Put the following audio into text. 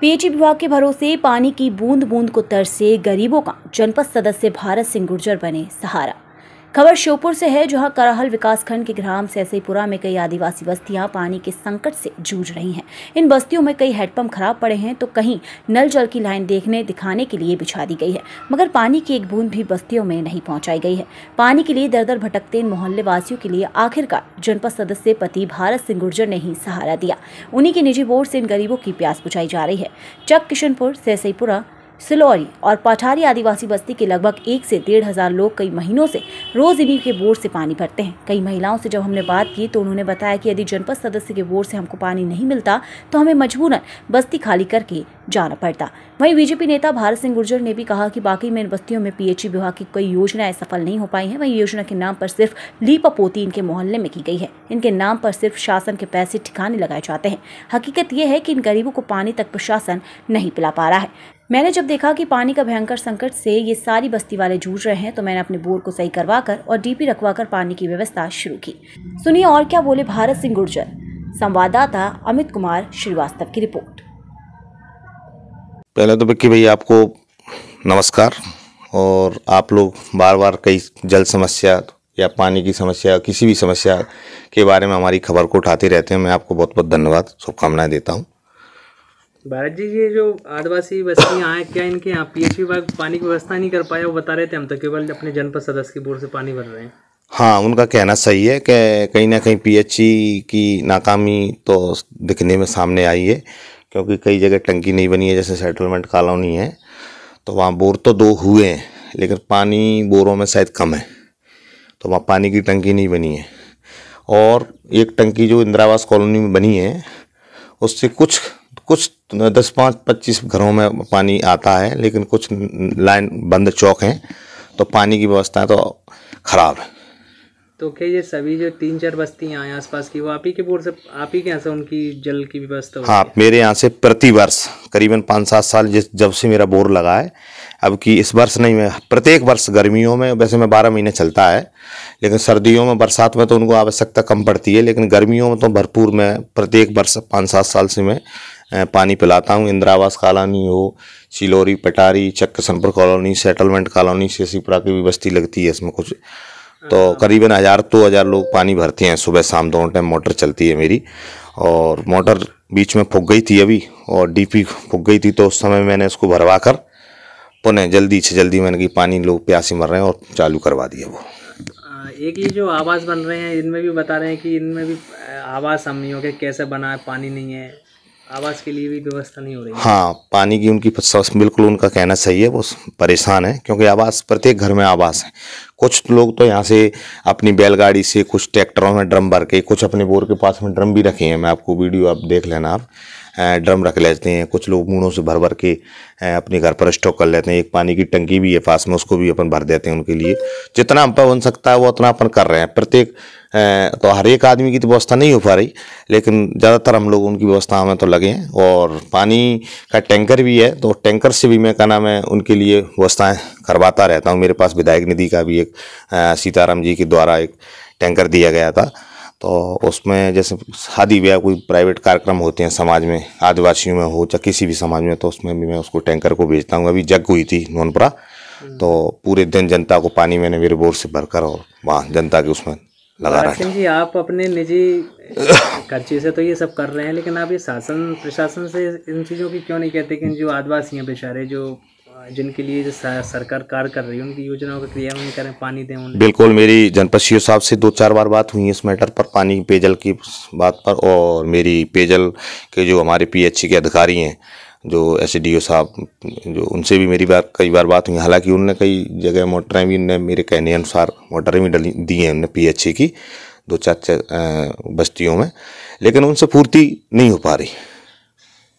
PHE विभाग के भरोसे पानी की बूंद बूंद को तरसे गरीबों का जनपद सदस्य भारत सिंह गुर्जर बने सहारा। खबर श्योपुर से है, जहां कराहल विकासखंड के ग्राम सैसेपुरा में कई आदिवासी बस्तियां पानी के संकट से जूझ रही हैं। इन बस्तियों में कई हैंडपंप खराब पड़े हैं तो कहीं नल जल की लाइन देखने दिखाने के लिए बिछा दी गई है, मगर पानी की एक बूंद भी बस्तियों में नहीं पहुंचाई गई है। पानी के लिए दर दर भटकते इन मोहल्ले वासियों के लिए आखिरकार जनपद सदस्य पति भारत सिंह गुर्जर ने ही सहारा दिया। उन्हीं के निजी बोर्ड से इन गरीबों की प्यास बुझाई जा रही है। चक किशनपुर, सैसेपुरा, सिलौरी और पठारी आदिवासी बस्ती के लगभग 1 से 1,500 लोग कई महीनों से रोज इन्हीं के बोर से पानी भरते हैं। कई महिलाओं से जब हमने बात की तो उन्होंने बताया कि यदि जनपद सदस्य के बोर से हमको पानी नहीं मिलता तो हमें मजबूरन बस्ती खाली करके जाना पड़ता। वहीं बीजेपी नेता भारत सिंह गुर्जर ने भी कहा कि बाकी में इन बस्तियों में पीएचई विभाग की कोई योजनाएं सफल नहीं हो पाई हैं। वहीं योजना के नाम पर सिर्फ लीपापोती इनके मोहल्ले में की गई है। इनके नाम पर सिर्फ शासन के पैसे ठिकाने लगाए जाते हैं। हकीकत यह है कि इन गरीबों को पानी तक प्रशासन नहीं पिला पा रहा है। मैंने जब देखा कि पानी का भयंकर संकट से ये सारी बस्ती वाले जूझ रहे हैं तो मैंने अपने बोर को सही करवाकर और डीपी रखवाकर पानी की व्यवस्था शुरू की। सुनिए और क्या बोले भारत सिंह गुर्जर। संवाददाता अमित कुमार श्रीवास्तव की रिपोर्ट। पहले तो विक्की भाई आपको नमस्कार। और आप लोग बार बार कई जल समस्या या पानी की समस्या, किसी भी समस्या के बारे में हमारी खबर को उठाते रहते हैं। मैं आपको बहुत बहुत धन्यवाद, शुभकामनाएं देता हूं। भारत जी, ये जो आदिवासी बस्तियाँ हैं, क्या इनके यहाँ पीएचई विभाग पानी की व्यवस्था नहीं कर पाया? वो बता रहे थे हम तो केवल अपने जनपद सदस्य की बोर से पानी भर रहे हैं। हाँ, उनका कहना सही है कि कहीं ना कहीं पीएचई की नाकामी तो दिखने में सामने आई है, क्योंकि कई जगह टंकी नहीं बनी है। जैसे सेटलमेंट कॉलोनी है तो वहाँ बोर तो 2 हुए हैं, लेकिन पानी बोरों में शायद कम है, तो वहाँ पानी की टंकी नहीं बनी है। और एक टंकी जो इंदिरावास कॉलोनी में बनी है, उससे कुछ 10-25 घरों में पानी आता है, लेकिन कुछ लाइन बंद चौक हैं, तो पानी की व्यवस्था तो खराब है। तो क्या ये सभी जो 3-4 बस्तियाँ हैं आसपास की, वो आप ही के बोर से, आप ही के यहाँ से उनकी जल की व्यवस्था? हाँ, मेरे यहाँ से प्रतिवर्ष करीबन 5-7 साल जब से मेरा बोर लगा है, अब कि इस वर्ष नहीं, मैं प्रत्येक वर्ष गर्मियों में, वैसे मैं 12 महीने चलता है, लेकिन सर्दियों में बरसात में तो उनको आवश्यकता कम पड़ती है, लेकिन गर्मियों में तो भरपूर मैं प्रत्येक वर्ष 5-7 साल से मैं पानी पिलाता हूँ। इंदिरावास कॉलोनी हो, Silauri, Patari, Chak Kishanpur colony, settlement colony, Saisepura की भी बस्ती लगती है इसमें कुछ, तो करीबन 1,000-2,000 लोग पानी भरते हैं। सुबह शाम दोनों टाइम मोटर चलती है मेरी, और मोटर बीच में फूक गई थी अभी, और डीपी फूक गई थी, तो उस समय मैंने उसको भरवा कर पुनः जल्दी से जल्दी मैंने कि पानी लोग प्यासी मर रहे हैं और चालू करवा दिया। वो एक ही जो आवास बन रहे हैं, इनमें भी बता रहे हैं कि इनमें भी आवास हम नहीं हो गए, कैसे बना है, पानी नहीं है, आवास के लिए भी व्यवस्था नहीं हो रही है। हाँ, पानी की उनकी बिल्कुल उनका कहना सही है, वो परेशान है, क्योंकि आवास प्रत्येक घर में आवास है। कुछ लोग तो यहाँ से अपनी बैलगाड़ी से, कुछ ट्रैक्टरों में ड्रम भर के, कुछ अपने बोर के पास में ड्रम भी रखे हैं। मैं आपको वीडियो आप देख लेना, आप ड्रम रख लेते हैं। कुछ लोग मूढ़ों से भर भर के अपने घर पर स्टॉक कर लेते हैं। एक पानी की टंकी भी है पास में, उसको भी अपन भर देते हैं उनके लिए। जितना हम पर बन सकता है वो उतना अपन कर रहे हैं। प्रत्येक तो हर एक आदमी की तो व्यवस्था नहीं हो पा रही, लेकिन ज़्यादातर हम लोग उनकी व्यवस्था में तो लगे हैं। और पानी का टैंकर भी है, तो टैंकर से भी मैं क्या नाम है उनके लिए व्यवस्थाएँ करवाता रहता हूँ। मेरे पास विधायक निधि का भी एक सीताराम जी के द्वारा एक टैंकर दिया गया था, तो उसमें जैसे शादी ब्याह, कोई प्राइवेट कार्यक्रम होते हैं समाज में, आदिवासियों में हो चाहे किसी भी समाज में, तो उसमें भी मैं उसको टैंकर को भेजता हूँ। अभी जग हुई थी नौनपुरा, तो पूरे दिन जनता को पानी मैंने मेरे बोर से भरकर और वहाँ जनता के उसमें लगा रहा है। आप अपने निजी खर्चे से तो ये सब कर रहे हैं, लेकिन आप ये शासन प्रशासन से इन चीज़ों की क्यों नहीं कहते कि जो आदिवासी हैं बेचारे, जो जिनके लिए जो सरकार कार्य कर रही है, उनकी योजनाओं का क्रियान्वयन करें, पानी दें उन्हें? बिल्कुल, मेरी जनपद सीईओ साहब से 2-4 बार बात हुई इस मैटर पर, पानी पेयजल की बात पर। और मेरी पेयजल के जो हमारे पीएचई के अधिकारी हैं, जो एसडीओ साहब, जो उनसे भी मेरी बात कई बार बात हुई। हालांकि उनने कई जगह मोटरें भी, उनने मेरे कहने अनुसार मोटरें भी डली दी हैं उनने पीएचई की 2-4 बस्तियों में, लेकिन उनसे पूर्ति नहीं हो पा रही।